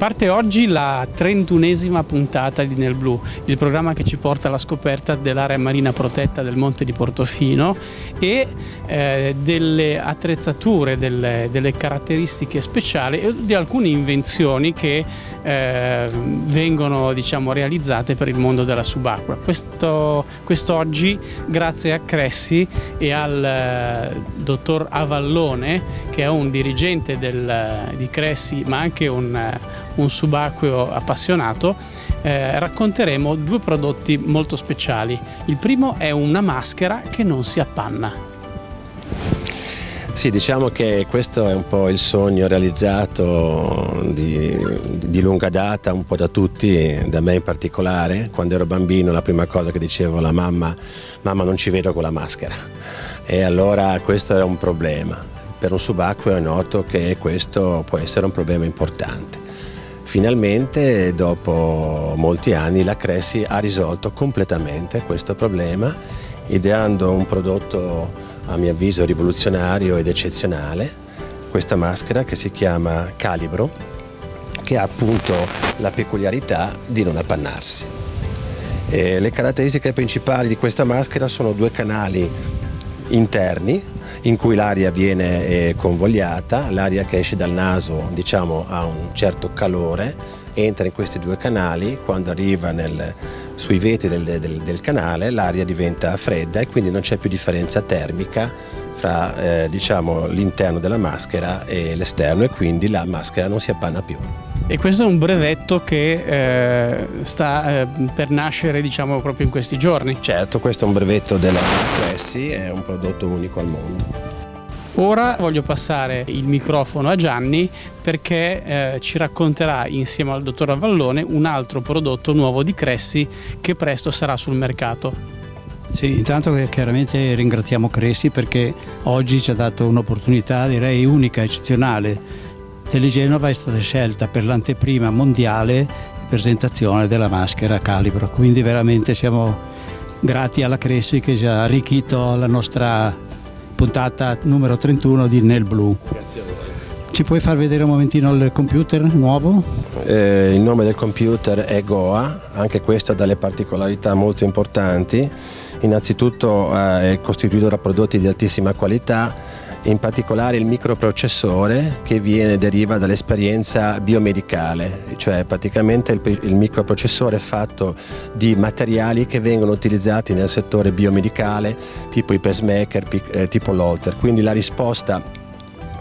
Parte oggi la 31ª puntata di Nel Blu, il programma che ci porta alla scoperta dell'area marina protetta del Monte di Portofino e delle attrezzature, delle caratteristiche speciali e di alcune invenzioni che vengono, diciamo, realizzate per il mondo della subacquea. Quest'oggi, grazie a Cressi e al dottor Avallone, che è un dirigente di Cressi ma anche un subacqueo appassionato, racconteremo due prodotti molto speciali. Il primo è una maschera che non si appanna. Sì, diciamo che questo è un po' il sogno realizzato di lunga data, un po' da tutti, da me in particolare. Quando ero bambino la prima cosa che dicevo alla mamma: mamma, non ci vedo con la maschera. E allora questo era un problema. Per un subacqueo è noto che questo può essere un problema importante. Finalmente, dopo molti anni, la Cressi ha risolto completamente questo problema, ideando un prodotto, a mio avviso, rivoluzionario ed eccezionale, questa maschera che si chiama Calibro, che ha appunto la peculiarità di non appannarsi. E le caratteristiche principali di questa maschera sono due canali interni in cui l'aria viene convogliata, l'aria che esce dal naso, diciamo, ha un certo calore, entra in questi due canali, quando arriva sui vetri del canale l'aria diventa fredda e quindi non c'è più differenza termica fra diciamo, l'interno della maschera e l'esterno, e quindi la maschera non si appanna più. E questo è un brevetto che sta per nascere, diciamo, proprio in questi giorni. Certo, questo è un brevetto della Cressi, è un prodotto unico al mondo. Ora voglio passare il microfono a Gianni perché ci racconterà insieme al dottor Avallone un altro prodotto nuovo di Cressi che presto sarà sul mercato. Sì, intanto chiaramente ringraziamo Cressi perché oggi ci ha dato un'opportunità, direi unica, eccezionale. Telegenova è stata scelta per l'anteprima mondiale di presentazione della maschera Calibro, quindi veramente siamo grati alla Cressi che ci ha arricchito la nostra puntata numero 31 di Nel Blu. Grazie a voi. Ci puoi far vedere un momentino il computer nuovo? Il nome del computer è Goa, anche questo ha delle particolarità molto importanti. Innanzitutto è costituito da prodotti di altissima qualità, in particolare il microprocessore che deriva dall'esperienza biomedicale, cioè praticamente il microprocessore è fatto di materiali che vengono utilizzati nel settore biomedicale, tipo i pacemaker, tipo l'holter, quindi la risposta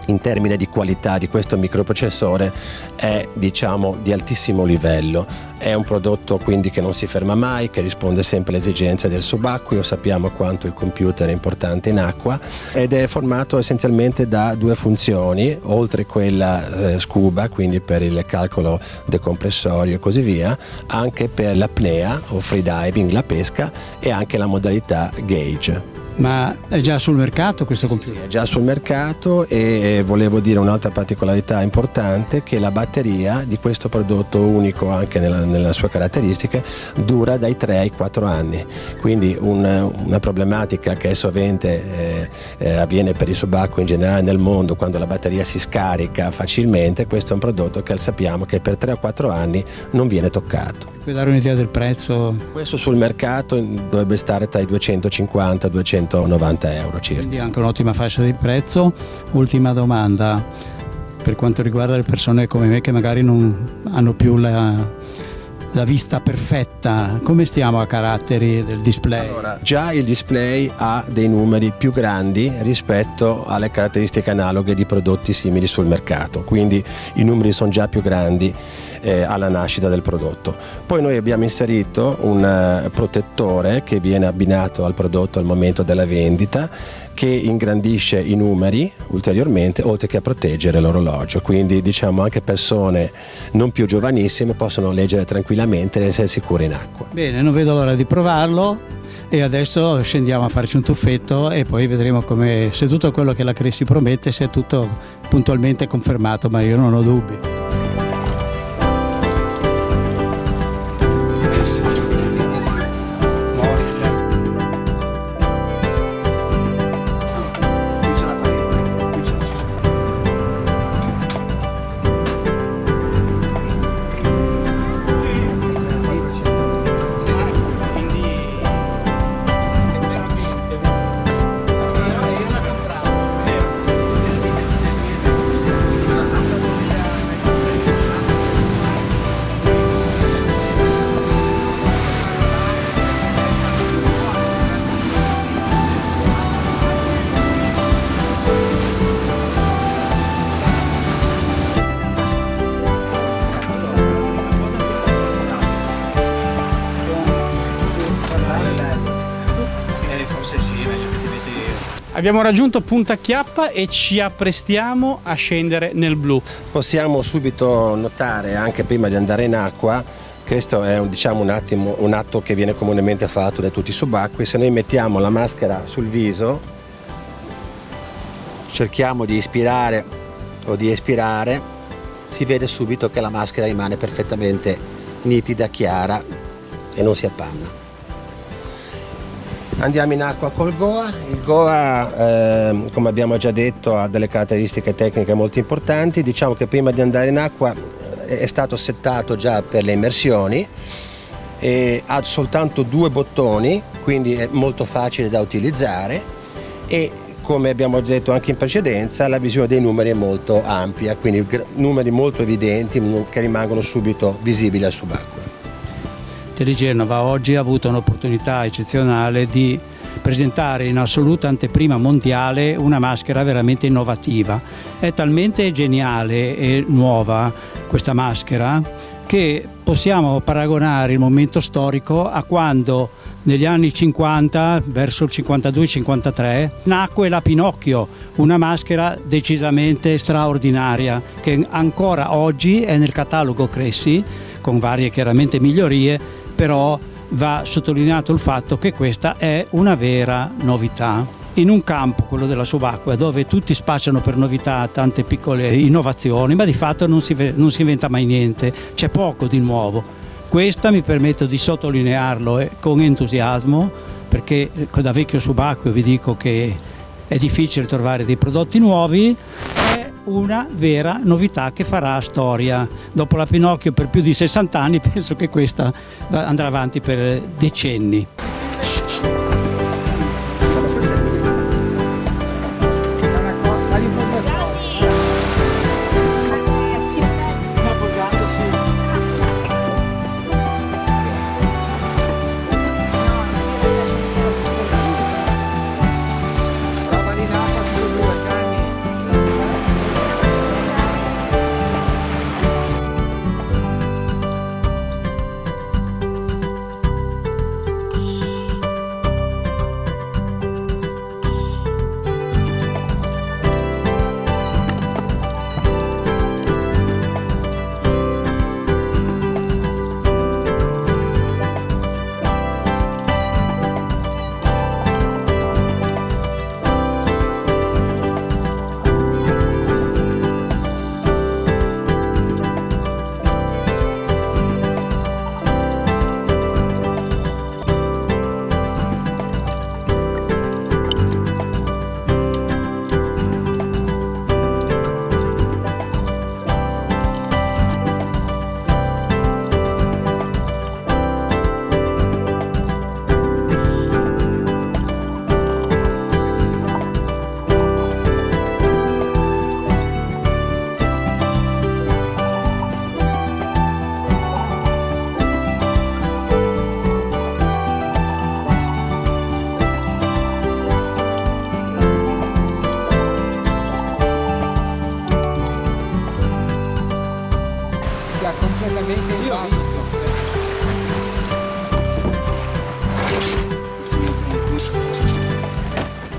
in termini di qualità di questo microprocessore è, diciamo, di altissimo livello. È un prodotto quindi che non si ferma mai, che risponde sempre alle esigenze del subacqueo, sappiamo quanto il computer è importante in acqua, ed è formato essenzialmente da due funzioni, oltre quella scuba, quindi per il calcolo decompressorio e così via, anche per l'apnea o free diving, la pesca, e anche la modalità gauge. Ma è già sul mercato questo computer? Sì, è già sul mercato, e volevo dire un'altra particolarità importante, che la batteria di questo prodotto unico anche nella sua caratteristica dura dai 3 ai 4 anni, quindi una problematica che sovente avviene per il subacqueo in generale nel mondo, quando la batteria si scarica facilmente. Questo è un prodotto che sappiamo che per 3 o 4 anni non viene toccato. Puoi dare un'idea del prezzo? Questo sul mercato dovrebbe stare tra i 250 e 200 €90 circa. Quindi anche un'ottima fascia di prezzo. Ultima domanda, per quanto riguarda le persone come me che magari non hanno più la vista perfetta, come stiamo a caratteri del display? Allora, già il display ha dei numeri più grandi rispetto alle caratteristiche analoghe di prodotti simili sul mercato, quindi i numeri sono già più grandi alla nascita del prodotto. Poi noi abbiamo inserito un protettore che viene abbinato al prodotto al momento della vendita, che ingrandisce i numeri ulteriormente, oltre che a proteggere l'orologio, quindi, diciamo, anche persone non più giovanissime possono leggere tranquillamente ed essere sicure in acqua. Bene, non vedo l'ora di provarlo, e adesso scendiamo a farci un tuffetto e poi vedremo se tutto quello che la Cressi promette, se è tutto puntualmente confermato, ma io non ho dubbi. Abbiamo raggiunto Punta Chiappa e ci apprestiamo a scendere nel Blu. Possiamo subito notare, anche prima di andare in acqua, questo è un atto che viene comunemente fatto da tutti i subacquei. Se noi mettiamo la maschera sul viso, cerchiamo di inspirare o di espirare, si vede subito che la maschera rimane perfettamente nitida, chiara e non si appanna. Andiamo in acqua col Goa. Il Goa, come abbiamo già detto, ha delle caratteristiche tecniche molto importanti. Diciamo che prima di andare in acqua è stato settato già per le immersioni e ha soltanto 2 bottoni, quindi è molto facile da utilizzare e, come abbiamo detto anche in precedenza, la visione dei numeri è molto ampia, quindi numeri molto evidenti che rimangono subito visibili al subacqueo. Telegenova oggi ha avuto un'opportunità eccezionale di presentare in assoluta anteprima mondiale una maschera veramente innovativa. È talmente geniale e nuova questa maschera che possiamo paragonare il momento storico a quando negli anni 50, verso il 52-53, nacque la Pinocchio, una maschera decisamente straordinaria che ancora oggi è nel catalogo Cressi, con varie chiaramente migliorie, però va sottolineato il fatto che questa è una vera novità. In un campo, quello della subacquea, dove tutti spacciano per novità tante piccole innovazioni, ma di fatto non si inventa mai niente, c'è poco di nuovo. Questa mi permetto di sottolinearlo con entusiasmo, perché da vecchio subacqueo vi dico che è difficile trovare dei prodotti nuovi. Una vera novità che farà storia. Dopo la Pinocchio per più di 60 anni penso che questa andrà avanti per decenni.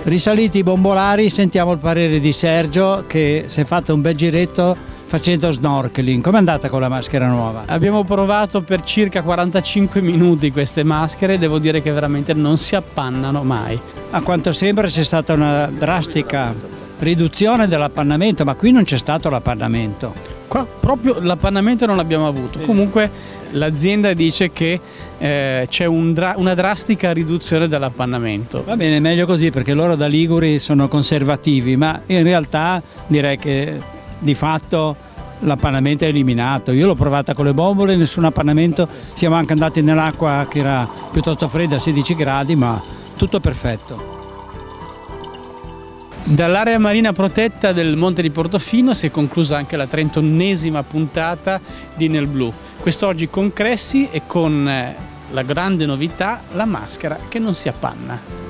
Risaliti i bombolari, sentiamo il parere di Sergio, che si è fatto un bel giretto facendo snorkeling. Com'è andata con la maschera nuova? Abbiamo provato per circa 45 minuti queste maschere e devo dire che veramente non si appannano mai. A quanto sembra c'è stata una drastica riduzione dell'appannamento, ma qui non c'è stato l'appannamento. Qua proprio l'appannamento non l'abbiamo avuto. Comunque l'azienda dice che c'è una drastica riduzione dell'appannamento. Va bene, meglio così, perché loro da liguri sono conservativi, ma in realtà direi che di fatto l'appannamento è eliminato. Io l'ho provata con le bombole, nessun appannamento, siamo anche andati nell'acqua che era piuttosto fredda, a 16 gradi, ma tutto perfetto. Dall'area marina protetta del Monte di Portofino si è conclusa anche la 31ª puntata di Nel Blu. Quest'oggi con Cressi e con la grande novità, la maschera che non si appanna.